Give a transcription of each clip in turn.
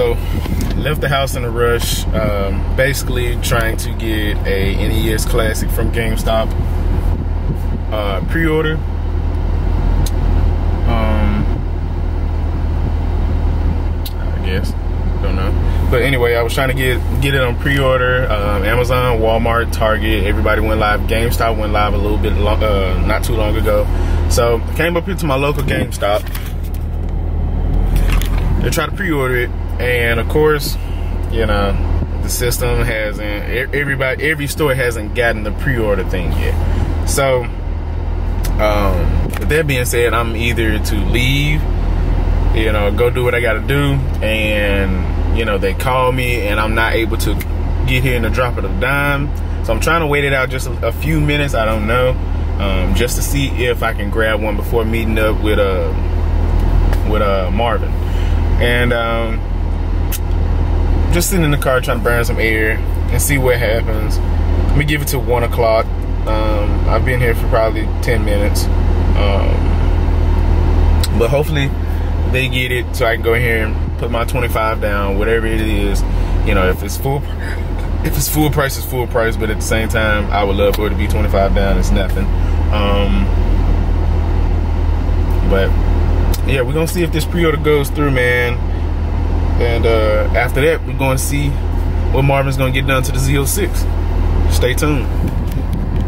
So left the house in a rush, basically trying to get a NES Classic from GameStop, pre-order. I guess, don't know. But anyway, I was trying to get it on pre-order. Amazon, Walmart, Target, everybody went live. GameStop went live a little bit long, not too long ago. So I came up here to my local GameStop to try to pre-order it. And of course, you know, the system hasn't, every store hasn't gotten the pre-order thing yet. So with that being said, I'm either to leave, you know, go do what I gotta do, and you know, they call me and I'm not able to get here in the drop of a dime. So I'm trying to wait it out just a few minutes, I don't know, just to see if I can grab one before meeting up with Marvin. And just sitting in the car trying to burn some air and see what happens. Let me give it to 1 o'clock. I've been here for probably 10 minutes. But hopefully they get it so I can go here and put my 25 down, whatever it is. You know, if it's full price, it's full price. But at the same time, I would love for it to be 25 down. It's nothing. But yeah, we're gonna see if this pre-order goes through, man. And after that, we're gonna see what Marvin's gonna get done to the Z06. Stay tuned.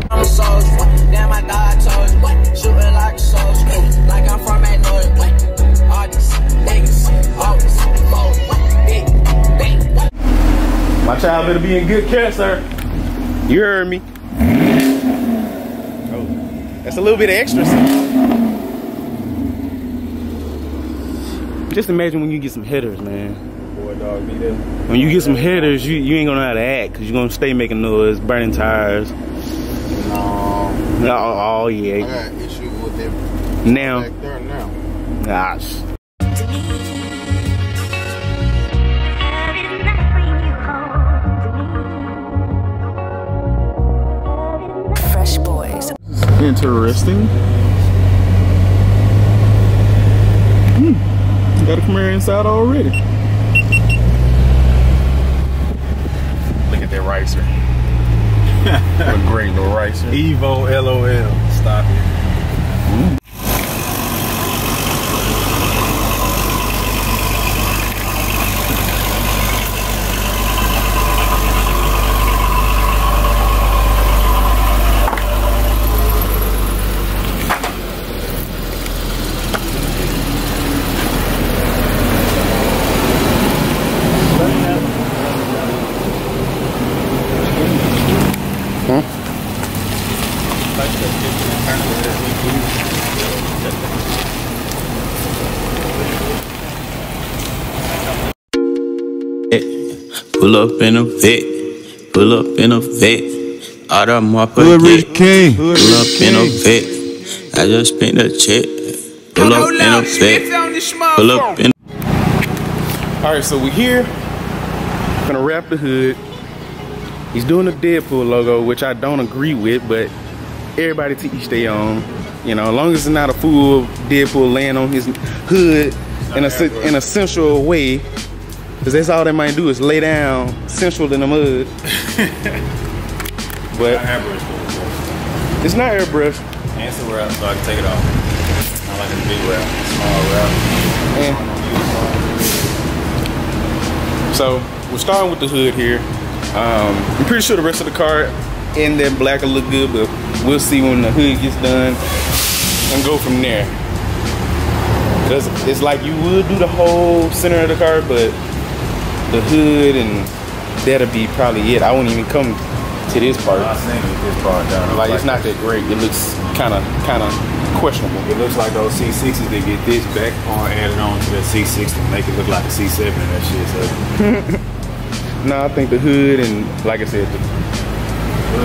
Damn, my dog told you, shooting like souls, like I'm from a north, all these things, all this big. My child better be in good care, sir. You heard me. Oh, that's a little bit of extra stuff. Just imagine when you get some headers, man. Boy, dog, be there. When you get some headers, you ain't gonna know how to act, because you're gonna stay making noise, burning tires. No. Oh, yeah. I got an issue with it. Now. Back there now. Gosh. Fresh boys. Interesting. Got a Camaro inside already. Look at that ricer. A great little ricer. Evo LOL. Stop it. Pull up in a Vette, pull up in a Vette, out of my pocket. Pull up in a Vette, I just spent a check. Pull up in a Vette, pull up in. All right, so we're here. Gonna wrap the hood. He's doing the Deadpool logo, which I don't agree with, but everybody to each their own. You know, as long as it's not a fool Deadpool laying on his hood in a sensual way. Cause that's all they might do is lay down central in the mud. But it's not airbrush. And it's a wrap, so I can take it off. I like a big wrap, small wrap. So we're starting with the hood here. I'm pretty sure the rest of the car in that black will look good, but we'll see when the hood gets done and go from there. Cause it's like you would do the whole center of the car, but the hood, and that'll be probably it. I won't even come to this part. I seen this part down. Like it's not that great. It looks kind of questionable. It looks like those C6s that get this back on added on to that C6 to make it look like a C7 and that shit. So. Nah, I think the hood and like I said,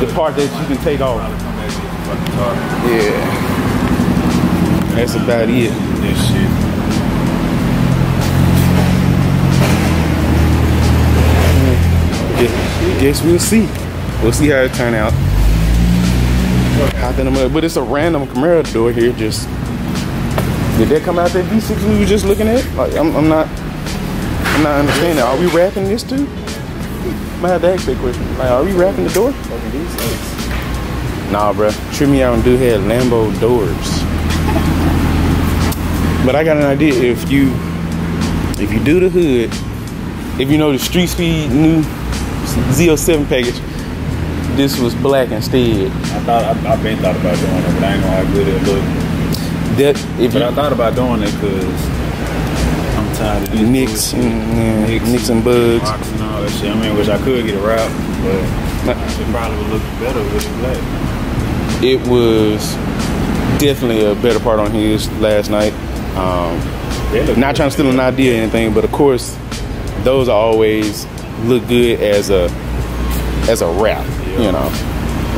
the part that you can take off. Yeah, that's about it. This shit. Guess we'll see. We'll see how it turn out. But it's a random Camaro door here. Did that come out that V6 we were just looking at? Like, I'm not. I'm not understanding. Are we wrapping this too? I'm gonna have to ask that question. Like, are we wrapping the door? Nah, bro. Treat me out and do head Lambo doors. But I got an idea. If you do the hood, if you know the street speed new Z07 package, this was black instead. I've been thought about doing it, but I ain't gonna have good at it. I thought about doing it because Nicks and bugs and all that shit. I mean, wish I could get a route, but it probably would look better with the black. It was definitely a better part on his last night. Not trying to steal an idea or anything, but of course, those always look good as a wrap. Yeah. You know,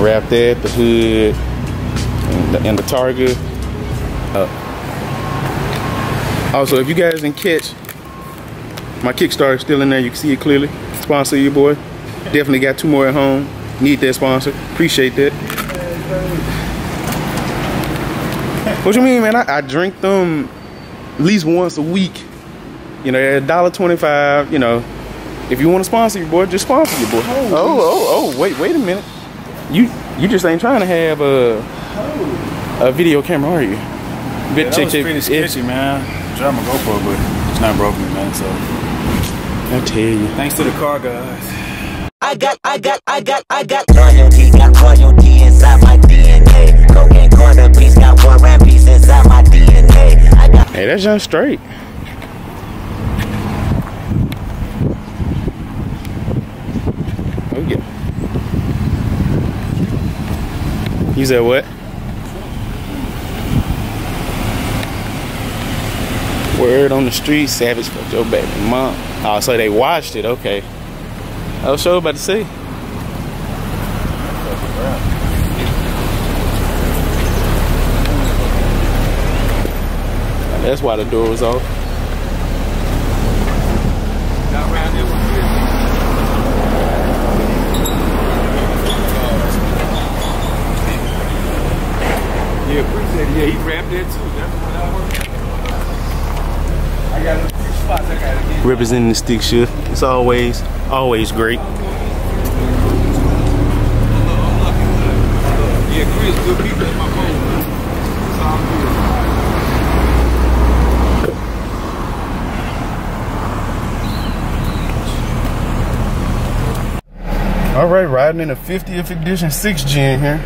wrap that, the hood, and the Target. Also, if you guys didn't catch, my Kickstarter is still in there. You can see it clearly. Sponsor your boy. Definitely got two more at home. Need that sponsor. Appreciate that. What you mean, man? I drink them at least once a week. You know, they're $1.25. You know, if you want to sponsor your boy, just sponsor your boy. Wait a minute. You just ain't trying to have a video camera, are you? Yeah, that was pretty sketchy, man. I'm gonna go for it, but it's not broken, man. So I tell you, thanks to the car guys. I got royalty, got royalty inside my DNA. Cocaine corner piece, got one rap piece inside my DNA. I got. Hey, that's just straight. Oh yeah. You said what? Word on the street, savage fucked your baby mom. Oh, so they watched it, okay. I was sure about to see. That's why the door was off. Yeah, appreciate it. Yeah, he grabbed that too. That's what I was. Representing the stick shift, it's always great. Alright, riding in a 50th edition 6 Gen here.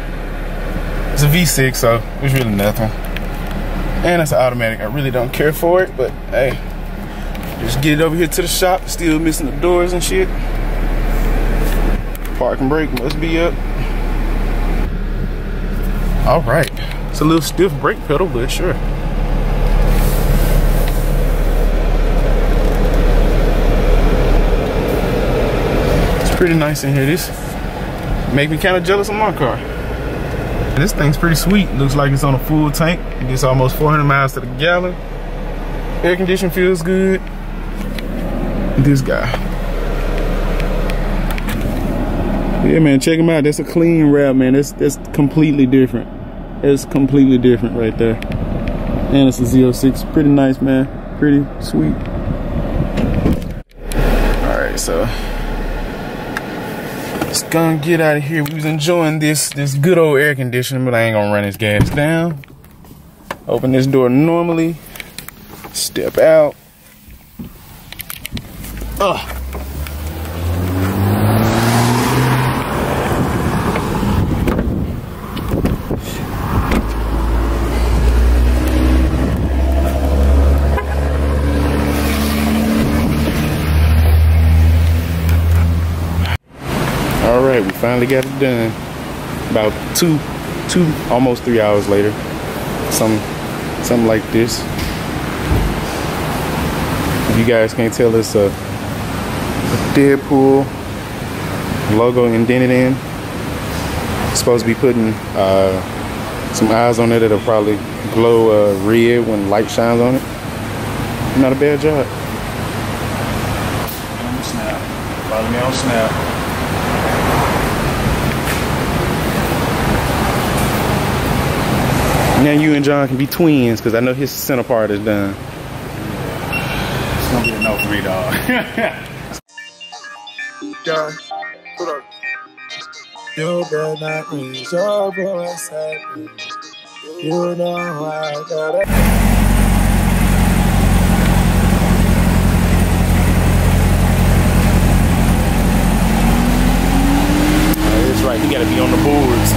It's a V6, so it's really nothing. And it's an automatic. I really don't care for it, but hey, just get it over here to the shop. Still missing the doors and shit. Park and brake must be up. All right, it's a little stiff brake pedal, but sure. It's pretty nice in here. This make me kind of jealous of my car. This thing's pretty sweet. Looks like it's on a full tank. It gets almost 400 miles to the gallon. Air condition feels good. This guy. Yeah, man, check him out. That's a clean wrap, man. That's completely different. It's completely different right there. And it's a Z06. Pretty nice, man. Pretty sweet. All right, so just gonna get out of here. We was enjoying this good old air conditioning, but I ain't gonna run this gas down. Open this door normally. Step out. Ugh. Alright, we finally got it done. About almost 3 hours later. Something like this. If you guys can't tell, it's a Deadpool logo indented in. Supposed to be putting some eyes on it that'll probably glow red when light shines on it. Not a bad job. Follow me on Snap. Now you and John can be twins, because I know his center part is done. gonna be a no for me, dog. God, put up. You better not be sure what's happening. You know I got it. Right, you gotta be on the boards.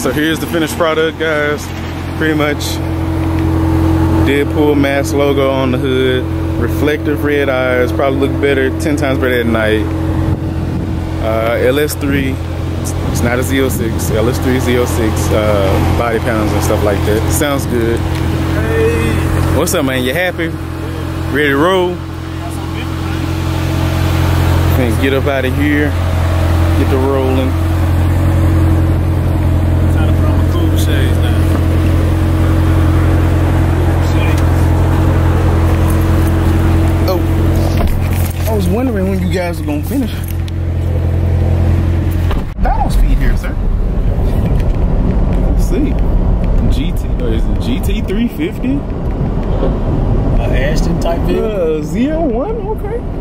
So here's the finished product, guys. Pretty much Deadpool mask logo on the hood, reflective red eyes, probably look better, 10 times better at night. LS3, it's not a Z06, LS3 Z06 body panels and stuff like that. Sounds good. Hey. What's up, man? You happy? Ready to roll? And get up out of here, get the rolling. I was wondering when you guys were gonna finish. Balance feed here, sir. Let's see. GT, or is it GT350? Ashton type 50? 01, okay.